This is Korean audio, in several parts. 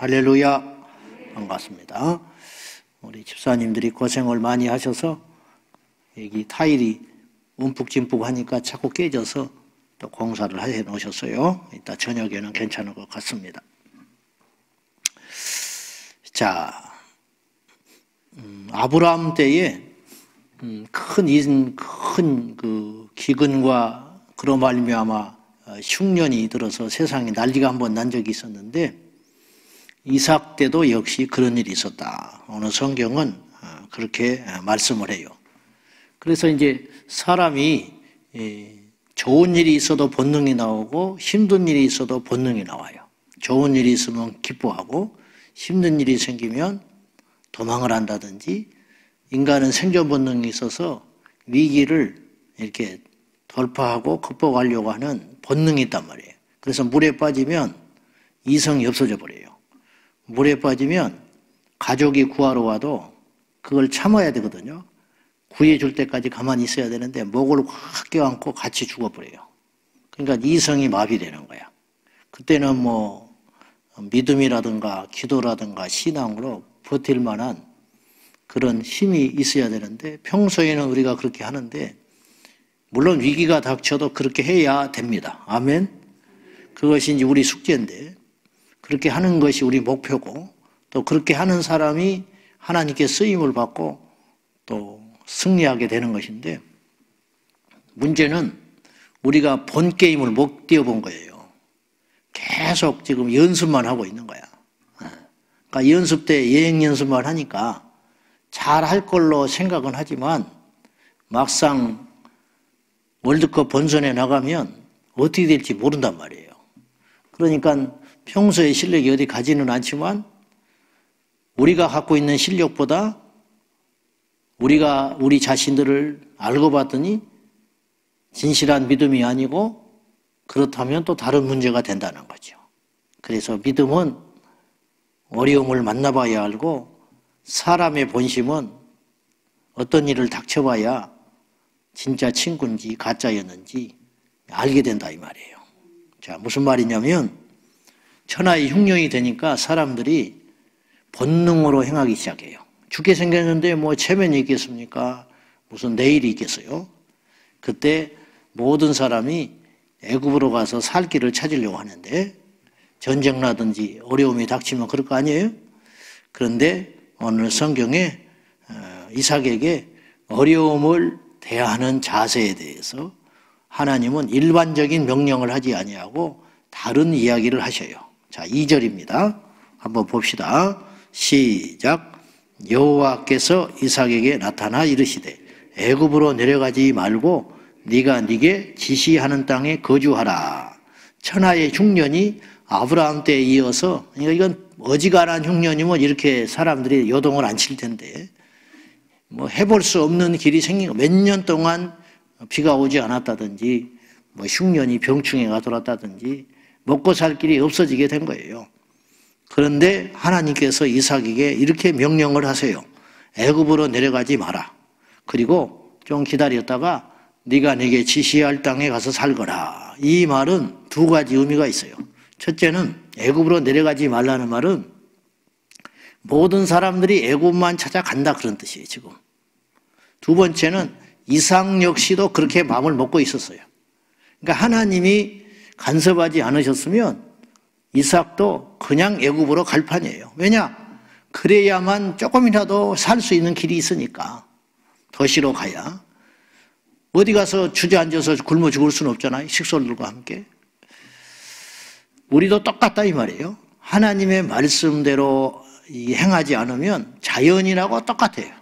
할렐루야. 반갑습니다. 우리 집사님들이 고생을 많이 하셔서 여기 타일이 움푹짐푹 하니까 자꾸 깨져서 또 공사를 해 놓으셨어요. 이따 저녁에는 괜찮을 것 같습니다. 자, 아브라함 때에 큰 기근과 그로 말미암아 흉년이 들어서 세상에 난리가 한번 난 적이 있었는데 이삭 때도 역시 그런 일이 있었다. 오늘 성경은 그렇게 말씀을 해요. 그래서 이제 사람이 좋은 일이 있어도 본능이 나오고 힘든 일이 있어도 본능이 나와요. 좋은 일이 있으면 기뻐하고 힘든 일이 생기면 도망을 한다든지, 인간은 생존 본능이 있어서 위기를 이렇게 돌파하고 극복하려고 하는 본능이 있단 말이에요. 그래서 물에 빠지면 이성이 없어져 버려요. 물에 빠지면 가족이 구하러 와도 그걸 참아야 되거든요. 구해줄 때까지 가만히 있어야 되는데 목을 확 껴안고 같이 죽어버려요. 그러니까 이성이 마비되는 거야. 그때는 뭐 믿음이라든가 기도라든가 신앙으로 버틸 만한 그런 힘이 있어야 되는데 평소에는 우리가 그렇게 하는데, 물론 위기가 닥쳐도 그렇게 해야 됩니다. 아멘. 그것이 이제 우리 숙제인데 그렇게 하는 것이 우리 목표고, 또 그렇게 하는 사람이 하나님께 쓰임을 받고 또 승리하게 되는 것인데, 문제는 우리가 본 게임을 못 뛰어본 거예요. 계속 지금 연습만 하고 있는 거야. 그러니까 연습 때 예행 연습만 하니까 잘할 걸로 생각은 하지만 막상 월드컵 본선에 나가면 어떻게 될지 모른단 말이에요. 그러니까 평소에 실력이 어디 가지는 않지만 우리가 갖고 있는 실력보다 우리가 우리 자신들을 알고 봤더니 진실한 믿음이 아니고, 그렇다면 또 다른 문제가 된다는 거죠. 그래서 믿음은 어려움을 만나봐야 알고, 사람의 본심은 어떤 일을 닥쳐봐야 진짜 친구인지 가짜였는지 알게 된다 이 말이에요. 자, 무슨 말이냐면 천하의 흉령이 되니까 사람들이 본능으로 행하기 시작해요. 죽게 생겼는데 뭐 체면이 있겠습니까? 무슨 내일이 있겠어요? 그때 모든 사람이 애굽으로 가서 살 길을 찾으려고 하는데, 전쟁 나든지 어려움이 닥치면 그럴 거 아니에요? 그런데 오늘 성경에 이삭에게 어려움을 대하는 자세에 대해서 하나님은 일반적인 명령을 하지 아니하고 다른 이야기를 하셔요. 자, 2절입니다. 한번 봅시다. 시작. 여호와께서 이삭에게 나타나 이르시되 애굽으로 내려가지 말고 네가 네게 지시하는 땅에 거주하라. 천하의 흉년이 아브라함 때에 이어서, 그러니까 이건 어지간한 흉년이면 이렇게 사람들이 요동을 안 칠 텐데, 뭐 해볼 수 없는 길이 생긴, 몇 년 동안 비가 오지 않았다든지 뭐 흉년이 병충해가 돌았다든지 먹고 살 길이 없어지게 된 거예요. 그런데 하나님께서 이삭에게 이렇게 명령을 하세요. 애굽으로 내려가지 마라. 그리고 좀 기다렸다가 네가 네게 지시할 땅에 가서 살거라. 이 말은 두 가지 의미가 있어요. 첫째는 애굽으로 내려가지 말라는 말은 모든 사람들이 애굽만 찾아간다 그런 뜻이에요, 지금. 두 번째는 이삭 역시도 그렇게 마음을 먹고 있었어요. 그러니까 하나님이 간섭하지 않으셨으면 이삭도 그냥 애굽으로 갈 판이에요. 왜냐? 그래야만 조금이라도 살 수 있는 길이 있으니까. 도시로 가야. 어디 가서 주저앉아서 굶어 죽을 수는 없잖아요, 식솔들과 함께. 우리도 똑같다 이 말이에요. 하나님의 말씀대로 행하지 않으면 자연인하고 똑같아요.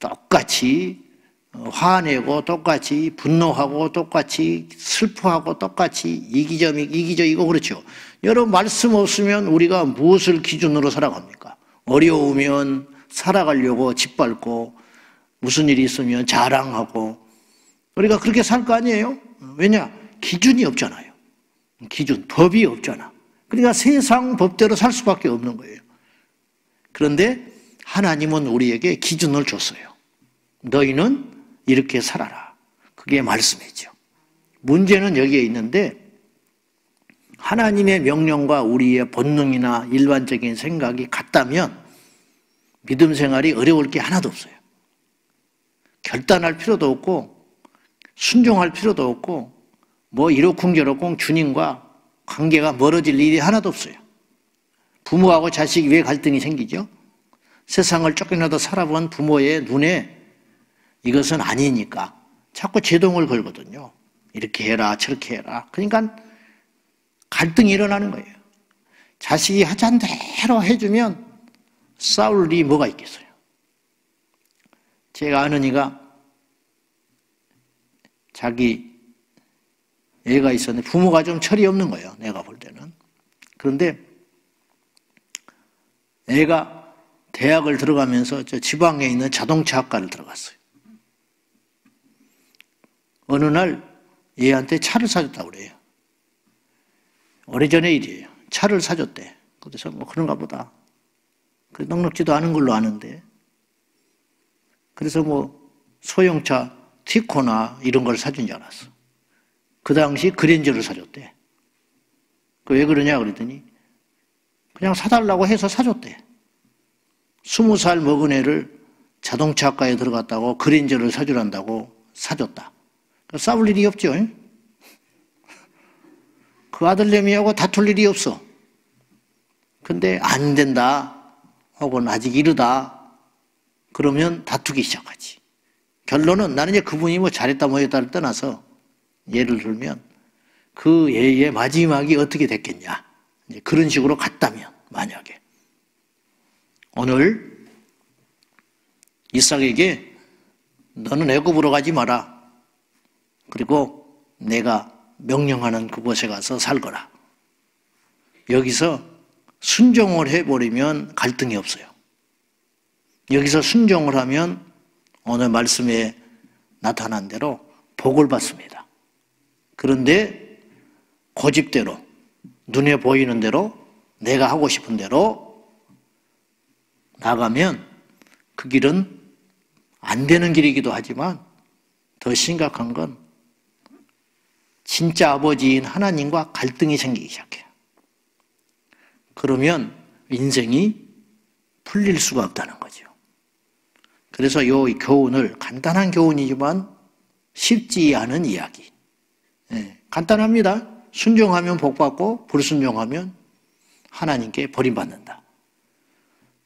똑같이 화내고 똑같이 분노하고 똑같이 슬퍼하고 똑같이 이기적이고 그렇죠. 여러분, 말씀 없으면 우리가 무엇을 기준으로 살아갑니까? 어려우면 살아가려고 짓밟고, 무슨 일이 있으면 자랑하고, 우리가 그렇게 살 거 아니에요? 왜냐? 기준이 없잖아요. 기준, 법이 없잖아. 그러니까 세상 법대로 살 수밖에 없는 거예요. 그런데 하나님은 우리에게 기준을 줬어요. 너희는 이렇게 살아라. 그게 말씀이죠. 문제는 여기에 있는데 하나님의 명령과 우리의 본능이나 일반적인 생각이 같다면 믿음 생활이 어려울 게 하나도 없어요. 결단할 필요도 없고 순종할 필요도 없고 뭐 이러쿵저러쿵 주님과 관계가 멀어질 일이 하나도 없어요. 부모하고 자식이 왜 갈등이 생기죠? 세상을 조금이라도 살아본 부모의 눈에 이것은 아니니까 자꾸 제동을 걸거든요. 이렇게 해라 저렇게 해라. 그러니까 갈등이 일어나는 거예요. 자식이 하자는 대로 해주면 싸울 일이 뭐가 있겠어요. 제가 아는 이가 자기 애가 있었는데 부모가 좀 철이 없는 거예요. 내가 볼 때는. 그런데 애가 대학을 들어가면서 저 지방에 있는 자동차학과를 들어갔어요. 어느 날 얘한테 차를 사줬다고 그래요. 오래전의 일이에요. 차를 사줬대. 그래서 뭐 그런가 보다. 넉넉지도 않은 걸로 아는데. 그래서 뭐 소형차 티코나 이런 걸 사준 줄 알았어. 그 당시 그랜저를 사줬대. 그 왜 그러냐 그랬더니 그냥 사달라고 해서 사줬대. 20살 먹은 애를 자동차학과에 들어갔다고 그랜저를 사주란다고 사줬다. 싸울 일이 없죠. 그 아들내미하고 다툴 일이 없어. 근데 안 된다 혹은 아직 이르다 그러면 다투기 시작하지. 결론은 나는 이제 그분이 뭐 잘했다 못했다를 떠나서 예를 들면 그 예의 마지막이 어떻게 됐겠냐. 이제 그런 식으로 갔다면 만약에 오늘 이삭에게 너는 애굽으로 가지 마라. 그리고 내가 명령하는 그곳에 가서 살거라. 여기서 순종을 해버리면 갈등이 없어요. 여기서 순종을 하면 오늘 말씀에 나타난 대로 복을 받습니다. 그런데 고집대로 눈에 보이는 대로 내가 하고 싶은 대로 나가면 그 길은 안 되는 길이기도 하지만 더 심각한 건 진짜 아버지인 하나님과 갈등이 생기기 시작해요. 그러면 인생이 풀릴 수가 없다는 거죠. 그래서 이 교훈을 간단한 교훈이지만 쉽지 않은 이야기. 예, 간단합니다. 순종하면 복받고 불순종하면 하나님께 버림받는다.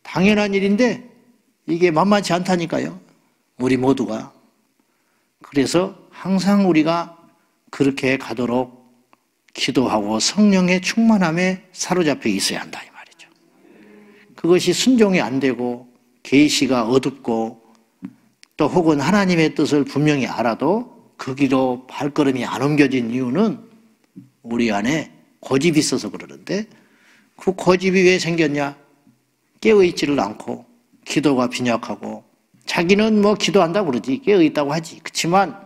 당연한 일인데 이게 만만치 않다니까요. 우리 모두가. 그래서 항상 우리가 그렇게 가도록 기도하고 성령의 충만함에 사로잡혀 있어야 한다 이 말이죠. 그것이 순종이 안 되고 계시가 어둡고 또 혹은 하나님의 뜻을 분명히 알아도 그 길로 발걸음이 안 옮겨진 이유는 우리 안에 고집이 있어서 그러는데 그 고집이 왜 생겼냐? 깨어있지를 않고 기도가 빈약하고 자기는 뭐 기도한다고 그러지 깨어있다고 하지. 그렇지만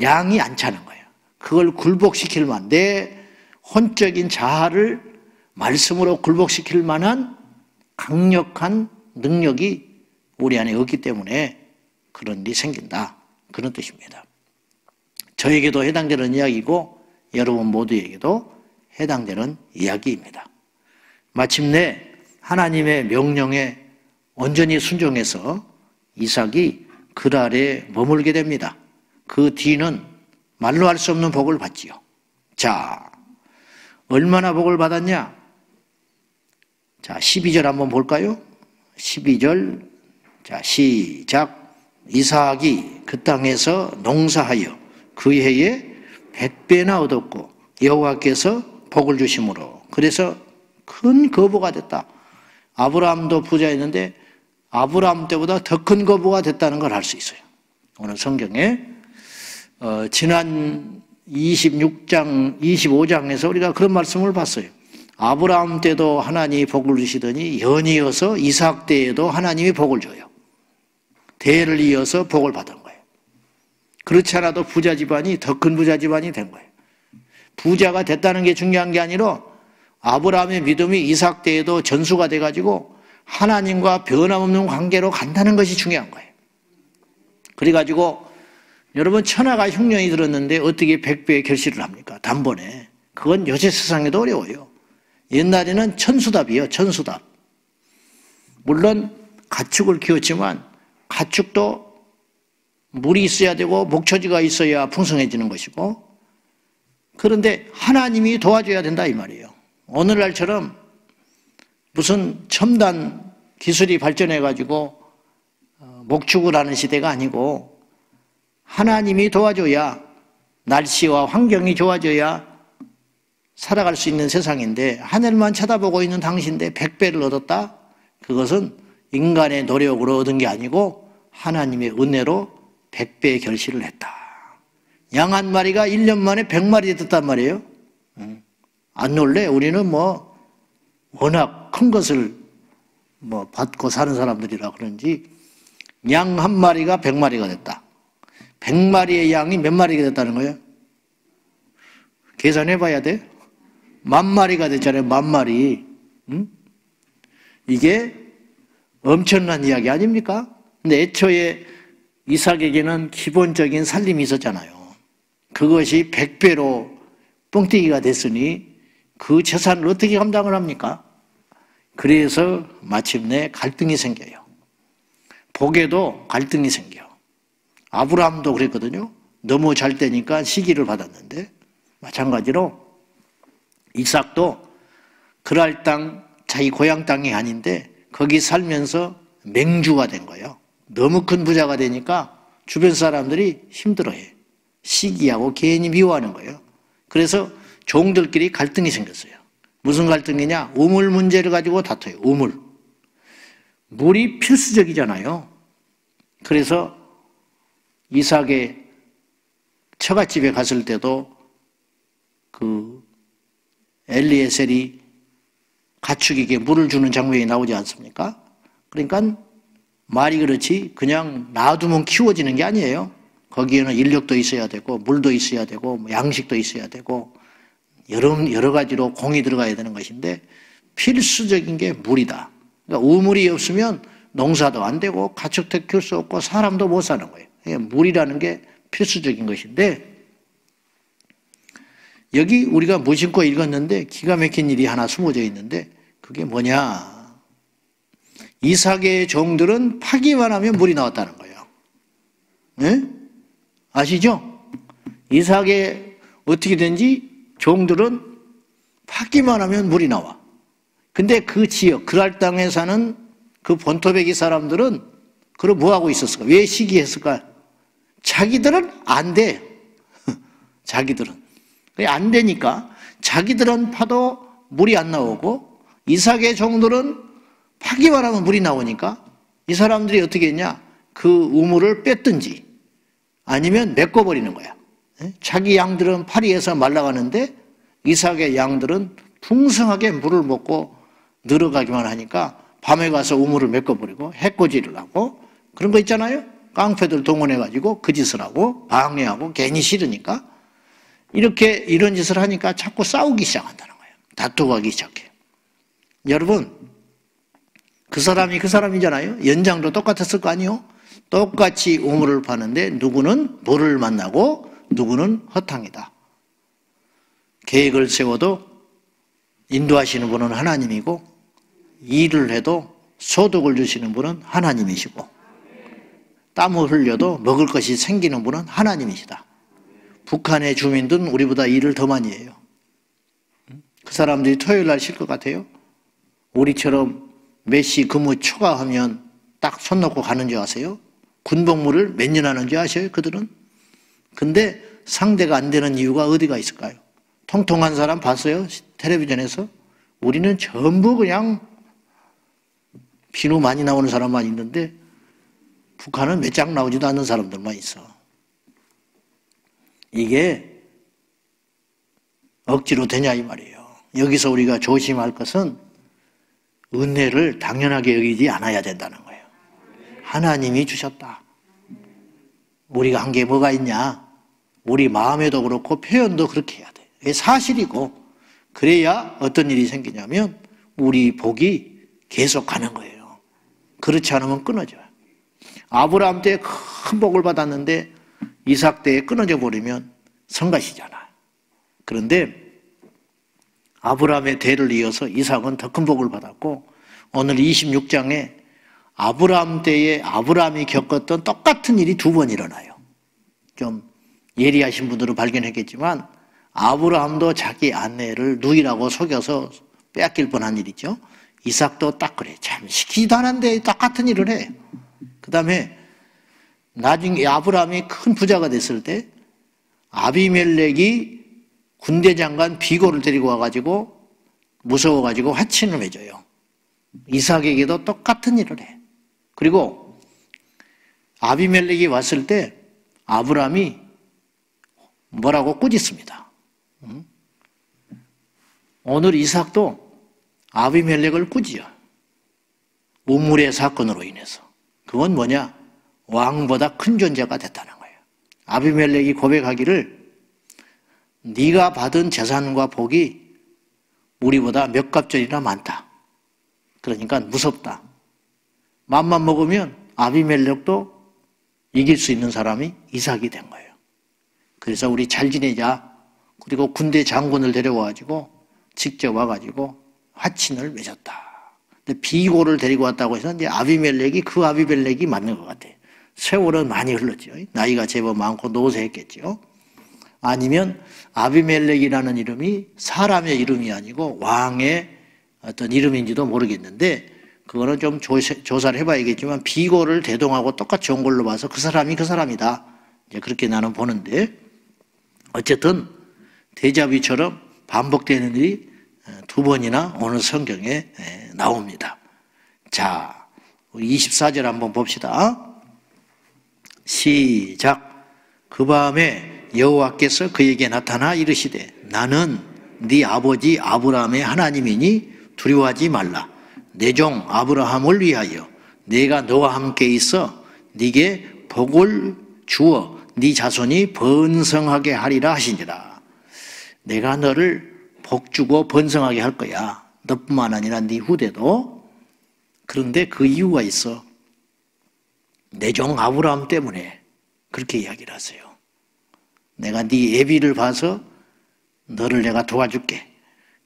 양이 안 차는 거예요. 그걸 굴복시킬 만한 내 혼적인 자아를 말씀으로 굴복시킬 만한 강력한 능력이 우리 안에 없기 때문에 그런 일이 생긴다. 그런 뜻입니다. 저에게도 해당되는 이야기고 여러분 모두에게도 해당되는 이야기입니다. 마침내 하나님의 명령에 온전히 순종해서 이삭이 그랄에 머물게 됩니다. 그 뒤는 말로 할 수 없는 복을 받지요. 자, 얼마나 복을 받았냐? 자, 12절 한번 볼까요? 12절, 자 시작. 이삭이 그 땅에서 농사하여 그 해에 100배나 얻었고 여호와께서 복을 주심으로 그래서 큰 거부가 됐다. 아브라함도 부자였는데 아브라함 때보다 더 큰 거부가 됐다는 걸 알 수 있어요. 오늘 성경에 지난 26장, 25장에서 우리가 그런 말씀을 봤어요. 아브라함 때도 하나님이 복을 주시더니 연이어서 이삭 때에도 하나님이 복을 줘요. 대를 이어서 복을 받은 거예요. 그렇지 않아도 부자 집안이 더 큰 부자 집안이 된 거예요. 부자가 됐다는 게 중요한 게 아니라 아브라함의 믿음이 이삭 때에도 전수가 돼가지고 하나님과 변함없는 관계로 간다는 것이 중요한 거예요. 그래가지고 여러분 천하가 흉년이 들었는데 어떻게 100배의 결실을 합니까? 단번에. 그건 요새 세상에도 어려워요. 옛날에는 천수답이에요. 천수답. 물론 가축을 키웠지만 가축도 물이 있어야 되고 목초지가 있어야 풍성해지는 것이고, 그런데 하나님이 도와줘야 된다 이 말이에요. 오늘날처럼 무슨 첨단 기술이 발전해가지고 목축을 하는 시대가 아니고 하나님이 도와줘야, 날씨와 환경이 좋아져야 살아갈 수 있는 세상인데 하늘만 쳐다보고 있는 당신인데 100배를 얻었다? 그것은 인간의 노력으로 얻은 게 아니고 하나님의 은혜로 100배의 결실을 했다. 양 한 마리가 1년 만에 100마리 됐단 말이에요. 안 놀래? 우리는 뭐 워낙 큰 것을 뭐 받고 사는 사람들이라 그런지 양 한 마리가 100마리가 됐다. 100마리의 양이 몇 마리가 됐다는 거예요? 계산해 봐야 돼요. 10,000마리가 됐잖아요. 10,000마리. 응? 이게 엄청난 이야기 아닙니까? 근데 애초에 이삭에게는 기본적인 살림이 있었잖아요. 그것이 100배로 뻥튀기가 됐으니 그 재산을 어떻게 감당을 합니까? 그래서 마침내 갈등이 생겨요. 복에도 갈등이 생겨. 아브라함도 그랬거든요. 너무 잘 되니까 시기를 받았는데, 마찬가지로 이삭도 그랄 땅, 자기 고향 땅이 아닌데 거기 살면서 맹주가 된 거예요. 너무 큰 부자가 되니까 주변 사람들이 힘들어해. 시기하고 개인이 미워하는 거예요. 그래서 종들끼리 갈등이 생겼어요. 무슨 갈등이냐? 우물 문제를 가지고 다퉈요. 우물. 물이 필수적이잖아요. 그래서 이삭의 처갓집에 갔을 때도 그 엘리에셀이 가축에게 물을 주는 장면이 나오지 않습니까? 그러니까 말이 그렇지 그냥 놔두면 키워지는 게 아니에요. 거기에는 인력도 있어야 되고 물도 있어야 되고 양식도 있어야 되고 여러 가지로 공이 들어가야 되는 것인데 필수적인 게 물이다. 그러니까 우물이 없으면 농사도 안 되고 가축도 키울 수 없고 사람도 못 사는 거예요. 물이라는 게 필수적인 것인데, 여기 우리가 무심코 읽었는데 기가 막힌 일이 하나 숨어져 있는데 그게 뭐냐? 이삭의 종들은 파기만 하면 물이 나왔다는 거예요. 네? 아시죠? 이삭의 어떻게 된지 종들은 파기만 하면 물이 나와. 근데 그 지역, 그랄 땅에 사는 그 본토백이 사람들은 그럼 뭐하고 있었을까? 왜 시기했을까? 자기들은 안 돼. 자기들은. 안 되니까 자기들은 파도 물이 안 나오고 이삭의 종들은 파기만 하면 물이 나오니까 이 사람들이 어떻게 했냐? 그 우물을 뺐든지 아니면 메꿔버리는 거야. 자기 양들은 파리에서 말라가는데 이삭의 양들은 풍성하게 물을 먹고 늘어가기만 하니까 밤에 가서 우물을 메꿔버리고 해코지를 하고 그런 거 있잖아요. 깡패들 동원해가지고 그 짓을 하고 방해하고 괜히 싫으니까 이렇게 이런 짓을 하니까 자꾸 싸우기 시작한다는 거예요. 다투기 시작해요. 여러분, 그 사람이 그 사람이잖아요. 연장도 똑같았을 거 아니에요. 똑같이 우물을 파는데 누구는 물을 만나고 누구는 허탕이다. 계획을 세워도 인도하시는 분은 하나님이고 일을 해도 소득을 주시는 분은 하나님이시고 땀을 흘려도 먹을 것이 생기는 분은 하나님이시다. 북한의 주민들은 우리보다 일을 더 많이 해요. 그 사람들이 토요일 날 쉴 것 같아요? 우리처럼 몇 시 근무 초과하면 딱 손 놓고 가는 줄 아세요? 군복무를 몇 년 하는 줄 아세요? 그들은? 근데 상대가 안 되는 이유가 어디가 있을까요? 통통한 사람 봤어요? 텔레비전에서? 우리는 전부 그냥 비누 많이 나오는 사람만 있는데 북한은 몇 장 나오지도 않는 사람들만 있어. 이게 억지로 되냐 이 말이에요. 여기서 우리가 조심할 것은 은혜를 당연하게 여기지 않아야 된다는 거예요. 하나님이 주셨다. 우리가 한 게 뭐가 있냐. 우리 마음에도 그렇고 표현도 그렇게 해야 돼. 이게 사실이고, 그래야 어떤 일이 생기냐면 우리 복이 계속 가는 거예요. 그렇지 않으면 끊어져요. 아브라함 때 큰 복을 받았는데 이삭 때에 끊어져 버리면 성가시잖아. 그런데 아브라함의 대를 이어서 이삭은 더 큰 복을 받았고, 오늘 26장에 아브라함 때에 아브라함이 겪었던 똑같은 일이 두 번 일어나요. 좀 예리하신 분들은 발견했겠지만 아브라함도 자기 아내를 누이라고 속여서 빼앗길 뻔한 일이죠. 이삭도 딱 그래. 참 시키지도 않았는데 똑같은 일을 해. 그 다음에 나중에 아브라함이 큰 부자가 됐을 때 아비멜렉이 군대 장관 비고를 데리고 와가지고 무서워가지고 화친을 맺어요. 이삭에게도 똑같은 일을 해. 그리고 아비멜렉이 왔을 때 아브라함이 뭐라고 꾸짖습니다. 오늘 이삭도 아비멜렉을 꾸짖어. 우물의 사건으로 인해서. 그건 뭐냐? 왕보다 큰 존재가 됐다는 거예요. 아비멜렉이 고백하기를 네가 받은 재산과 복이 우리보다 몇 갑절이나 많다. 그러니까 무섭다. 맘만 먹으면 아비멜렉도 이길 수 있는 사람이 이삭이 된 거예요. 그래서 우리 잘 지내자. 그리고 군대 장군을 데려와가지고 직접 와가지고 화친을 맺었다. 근데 비고를 데리고 왔다고 해서 이제 아비멜렉이 그 아비멜렉이 맞는 것 같아요. 세월은 많이 흘렀죠. 나이가 제법 많고 노쇠했겠죠. 아니면 아비멜렉이라는 이름이 사람의 이름이 아니고 왕의 어떤 이름인지도 모르겠는데 그거는 좀 조사를 해봐야겠지만 비고를 대동하고 똑같이 온 걸로 봐서 그 사람이 그 사람이다. 이제 그렇게 나는 보는데 어쨌든 데자뷰처럼 반복되는 일이 두 번이나 오늘 성경에 나옵니다. 자, 24절 한번 봅시다. 시작. 그 밤에 여호와께서 그에게 나타나 이르시되 나는 네 아버지 아브라함의 하나님이니 두려워하지 말라. 내 종 아브라함을 위하여 내가 너와 함께 있어 네게 복을 주어 네 자손이 번성하게 하리라 하시니라. 내가 너를 복주고 번성하게 할 거야. 너뿐만 아니라 네 후대도. 그런데 그 이유가 있어. 내 종 아브라함 때문에 그렇게 이야기를 하세요. 내가 네 예비를 봐서 너를 내가 도와줄게.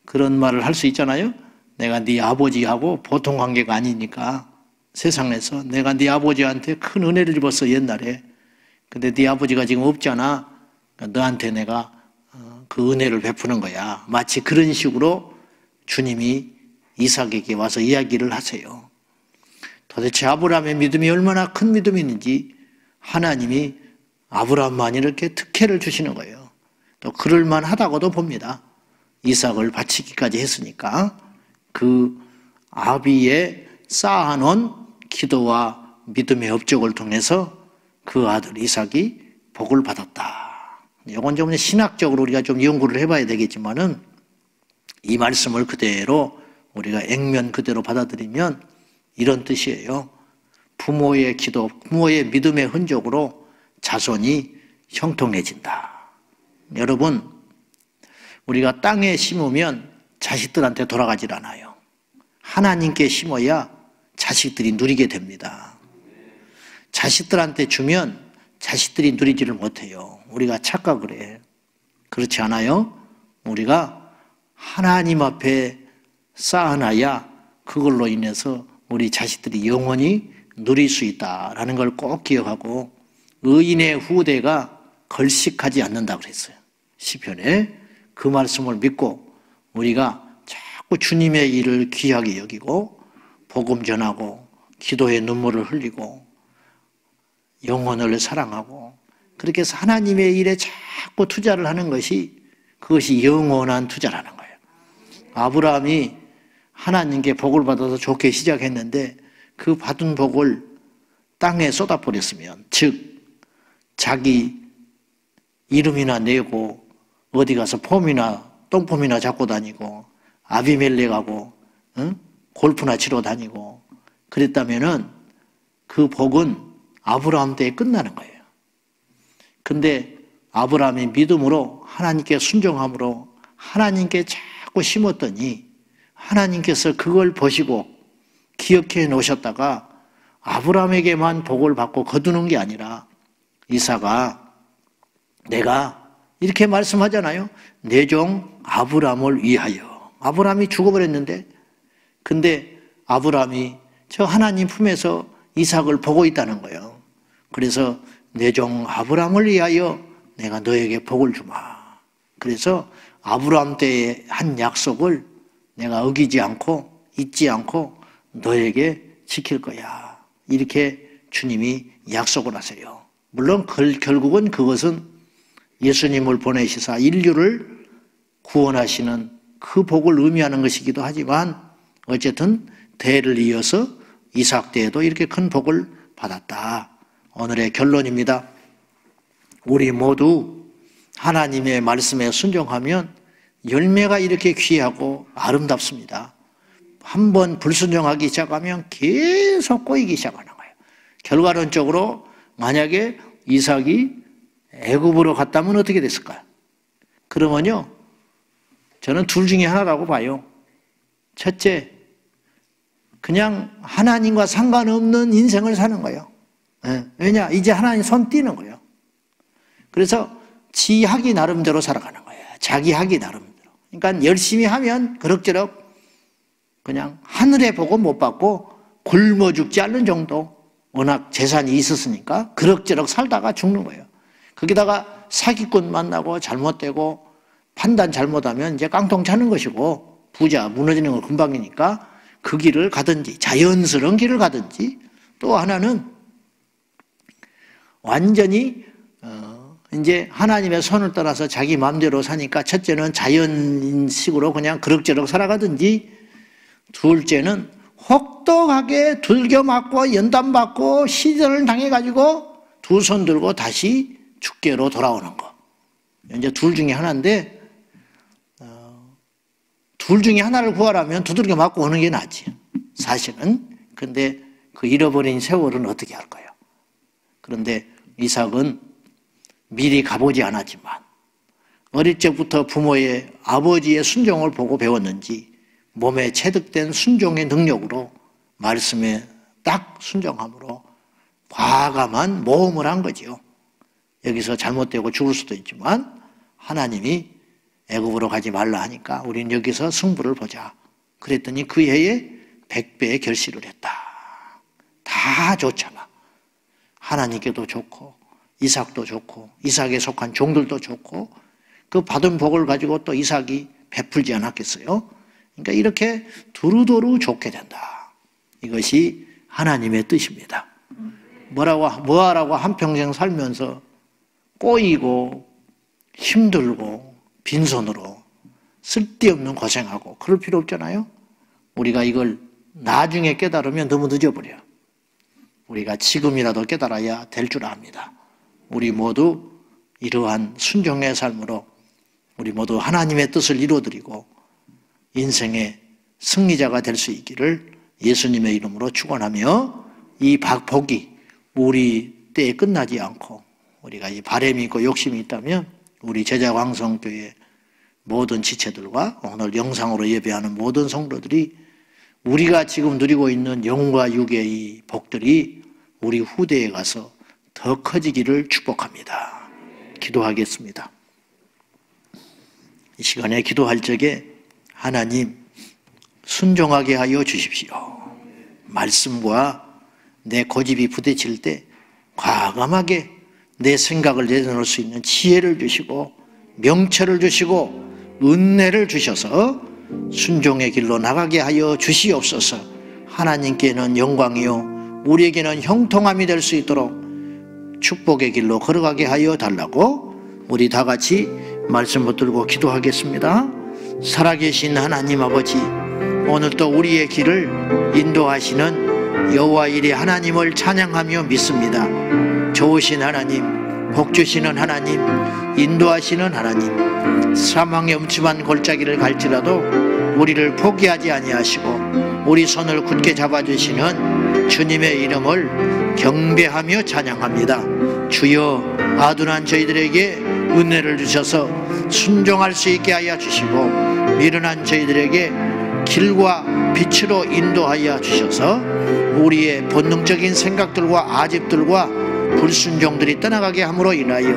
그런 말을 할 수 있잖아요. 내가 네 아버지하고 보통 관계가 아니니까 세상에서 내가 네 아버지한테 큰 은혜를 입었어 옛날에. 근데 네 아버지가 지금 없잖아. 그러니까 너한테 내가 그 은혜를 베푸는 거야. 마치 그런 식으로 주님이 이삭에게 와서 이야기를 하세요. 도대체 아브라함의 믿음이 얼마나 큰 믿음이었는지 하나님이 아브라함만 이렇게 특혜를 주시는 거예요. 또 그럴만하다고도 봅니다. 이삭을 바치기까지 했으니까 그 아비의 쌓아놓은 기도와 믿음의 업적을 통해서 그 아들 이삭이 복을 받았다. 이건 좀 신학적으로 우리가 좀 연구를 해봐야 되겠지만은 이 말씀을 그대로 우리가 액면 그대로 받아들이면 이런 뜻이에요. 부모의 기도, 부모의 믿음의 흔적으로 자손이 형통해진다. 여러분, 우리가 땅에 심으면 자식들한테 돌아가질 않아요. 하나님께 심어야 자식들이 누리게 됩니다. 자식들한테 주면 자식들이 누리지를 못해요. 우리가 착각을 해. 그렇지 않아요? 우리가 하나님 앞에 쌓아놔야 그걸로 인해서 우리 자식들이 영원히 누릴 수 있다라는 걸 꼭 기억하고 의인의 후대가 걸식하지 않는다 그랬어요. 시편에 그 말씀을 믿고 우리가 자꾸 주님의 일을 귀하게 여기고 복음 전하고 기도의 눈물을 흘리고 영혼을 사랑하고 그렇게 해서 하나님의 일에 자꾸 투자를 하는 것이 그것이 영원한 투자라는 거예요. 아브라함이 하나님께 복을 받아서 좋게 시작했는데 그 받은 복을 땅에 쏟아버렸으면 즉 자기 이름이나 내고 어디 가서 폼이나 똥폼이나 잡고 다니고 아비멜렉하고 골프나 치러 다니고 그랬다면은 그 복은 아브라함 때에 끝나는 거예요. 근데 아브라함이 믿음으로 하나님께 순종함으로 하나님께 자꾸 심었더니 하나님께서 그걸 보시고 기억해 놓으셨다가 아브라함에게만 복을 받고 거두는 게 아니라 이삭아 내가 이렇게 말씀하잖아요. 내 종 아브라함을 위하여 아브라함이 죽어버렸는데, 근데 아브라함이 저 하나님 품에서 이삭을 보고 있다는 거예요. 그래서 내 종 아브라함을 위하여 내가 너에게 복을 주마. 그래서 아브라함 때의 한 약속을 내가 어기지 않고 잊지 않고 너에게 지킬 거야. 이렇게 주님이 약속을 하세요. 물론 결국은 그것은 예수님을 보내시사 인류를 구원하시는 그 복을 의미하는 것이기도 하지만 어쨌든 대를 이어서 이삭 때에도 이렇게 큰 복을 받았다. 오늘의 결론입니다. 우리 모두 하나님의 말씀에 순종하면 열매가 이렇게 귀하고 아름답습니다. 한번 불순종하기 시작하면 계속 꼬이기 시작하는 거예요. 결과론적으로 만약에 이삭이 애굽으로 갔다면 어떻게 됐을까요? 그러면요, 저는 둘 중에 하나라고 봐요. 첫째, 그냥 하나님과 상관없는 인생을 사는 거예요. 예. 왜냐? 이제 하나님 손 띄는 거예요. 그래서 지 하기 나름대로 살아가는 거예요. 자기 하기 나름대로. 그러니까 열심히 하면 그럭저럭 그냥 하늘의 복은 못 받고 굶어 죽지 않는 정도. 워낙 재산이 있었으니까 그럭저럭 살다가 죽는 거예요. 거기다가 사기꾼 만나고 잘못되고 판단 잘못하면 이제 깡통 차는 것이고 부자 무너지는 건 금방이니까 그 길을 가든지 자연스러운 길을 가든지, 또 하나는 완전히 이제 하나님의 손을 따라서 자기 마음대로 사니까 첫째는 자연식으로 그냥 그럭저럭 살아가든지, 둘째는 혹독하게 들겨 맞고 연단 받고 시련을 당해가지고 두 손 들고 다시 주께로 돌아오는 거. 이제 둘 중에 하나인데, 둘 중에 하나를 구하라면 두들겨 맞고 오는 게 낫지, 사실은. 근데 그 잃어버린 세월은 어떻게 할까요? 그런데 이삭은 미리 가보지 않았지만 어릴 적부터 부모의 아버지의 순종을 보고 배웠는지 몸에 체득된 순종의 능력으로 말씀에 딱 순종함으로 과감한 모험을 한 거지요. 여기서 잘못되고 죽을 수도 있지만 하나님이 애굽으로 가지 말라 하니까 우린 여기서 승부를 보자. 그랬더니 그 해에 100배의 결실을 했다. 다 좋잖아. 하나님께도 좋고 이삭도 좋고 이삭에 속한 종들도 좋고 그 받은 복을 가지고 또 이삭이 베풀지 않았겠어요? 그러니까 이렇게 두루두루 좋게 된다. 이것이 하나님의 뜻입니다. 뭐하라고 한평생 살면서 꼬이고 힘들고 빈손으로 쓸데없는 고생하고 그럴 필요 없잖아요. 우리가 이걸 나중에 깨달으면 너무 늦어버려. 우리가 지금이라도 깨달아야 될 줄 압니다. 우리 모두 이러한 순종의 삶으로 우리 모두 하나님의 뜻을 이루어드리고 인생의 승리자가 될 수 있기를 예수님의 이름으로 축원하며, 이 복이 우리 때에 끝나지 않고 우리가 이 바람이 있고 욕심이 있다면 우리 제자광성교회 모든 지체들과 오늘 영상으로 예배하는 모든 성도들이 우리가 지금 누리고 있는 영과 육의 이 복들이 우리 후대에 가서 더 커지기를 축복합니다. 기도하겠습니다. 이 시간에 기도할 적에 하나님, 순종하게 하여 주십시오. 말씀과 내 고집이 부딪힐 때 과감하게 내 생각을 내놓을 수 있는 지혜를 주시고 명철을 주시고 은혜를 주셔서 순종의 길로 나가게 하여 주시옵소서. 하나님께는 영광이요 우리에게는 형통함이 될 수 있도록 축복의 길로 걸어가게 하여 달라고 우리 다 같이 말씀 붙들고 기도하겠습니다. 살아계신 하나님 아버지, 오늘도 우리의 길을 인도하시는 여호와 이레 하나님을 찬양하며 믿습니다. 좋으신 하나님, 복주시는 하나님, 인도하시는 하나님, 사망의 음침한 골짜기를 갈지라도 우리를 포기하지 아니하시고 우리 손을 굳게 잡아주시는 주님의 이름을 경배하며 찬양합니다. 주여, 아둔한 저희들에게 은혜를 주셔서 순종할 수 있게 하여 주시고 미련한 저희들에게 길과 빛으로 인도하여 주셔서 우리의 본능적인 생각들과 아집들과 불순종들이 떠나가게 함으로 인하여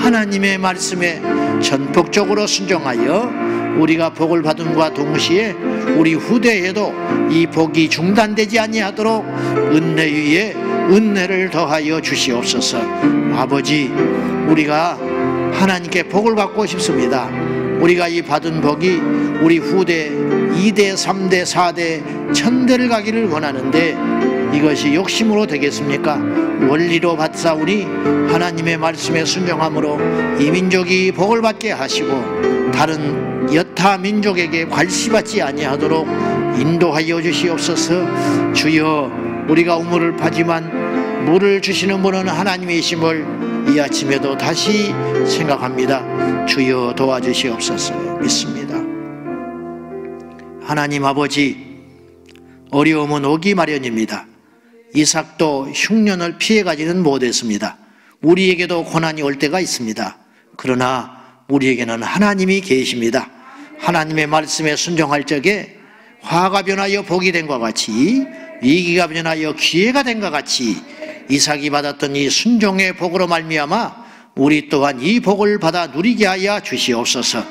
하나님의 말씀에 전폭적으로 순종하여 우리가 복을 받음과 동시에 우리 후대에도 이 복이 중단되지 아니하도록 은혜 위에 은혜를 더하여 주시옵소서. 아버지, 우리가 하나님께 복을 받고 싶습니다. 우리가 이 받은 복이 우리 후대 2대, 3대, 4대, 1000대를 가기를 원하는데 이것이 욕심으로 되겠습니까? 원리로 받사오니 하나님의 말씀에 순종함으로 이 민족이 복을 받게 하시고 다른 여타 민족에게 괄시받지 아니하도록 인도하여 주시옵소서. 주여, 우리가 우물을 파지만 물을 주시는 분은 하나님이심을 이 아침에도 다시 생각합니다. 주여 도와주시옵소서. 믿습니다. 하나님 아버지, 어려움은 오기 마련입니다. 이삭도 흉년을 피해가지는 못했습니다. 우리에게도 고난이 올 때가 있습니다. 그러나 우리에게는 하나님이 계십니다. 하나님의 말씀에 순종할 적에 화가 변하여 복이 된과 같이 위기가 변하여 기회가 된과 같이 이삭이 받았던 이 순종의 복으로 말미암아 우리 또한 이 복을 받아 누리게 하여 주시옵소서.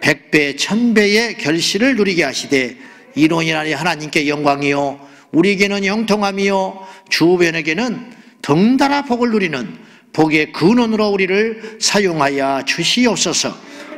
100배, 1000배의 결실을 누리게 하시되 이론이라니 하나님께 영광이요 우리에게는 형통함이요 주변에게는 덩달아 복을 누리는 복의 근원으로 우리를 사용하여 주시옵소서.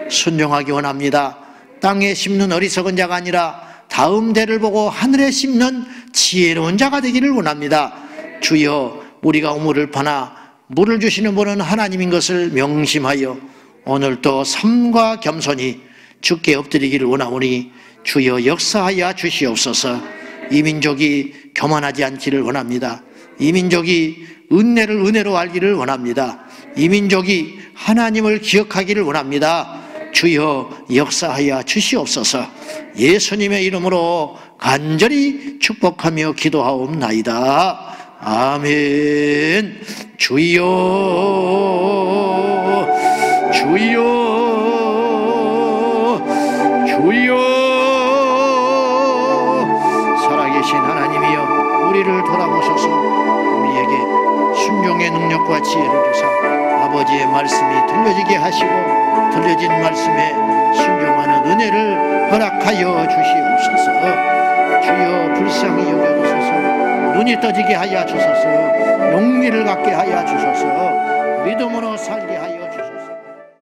순종하기 원합니다. 땅에 심는 어리석은 자가 아니라 다음 대를 보고 하늘에 심는 지혜로운 자가 되기를 원합니다. 주여, 우리가 우물을 파나 물을 주시는 분은 하나님인 것을 명심하여 오늘도 삶과 겸손히 주께 엎드리기를 원하오니 주여 역사하여 주시옵소서. 이 민족이 교만하지 않기를 원합니다. 이 민족이 은혜를 은혜로 알기를 원합니다. 이 민족이 하나님을 기억하기를 원합니다. 주여 역사하여 주시옵소서. 예수님의 이름으로 간절히 축복하며 기도하옵나이다. 아멘. 주여, 주여, 주여, 살아계신 하나님이여 우리를 돌아보소서. 우리에게 순종의 능력과 지혜를 주사 아버지의 말씀이 들려지게 하시고 들려진 말씀에 순종하는 은혜를 허락하여 주시옵소서. 주여 불쌍히 여겨주소서. 눈이 떠지게 하여 주소서. 용기를 갖게 하여 주소서. 믿음으로 살게 하여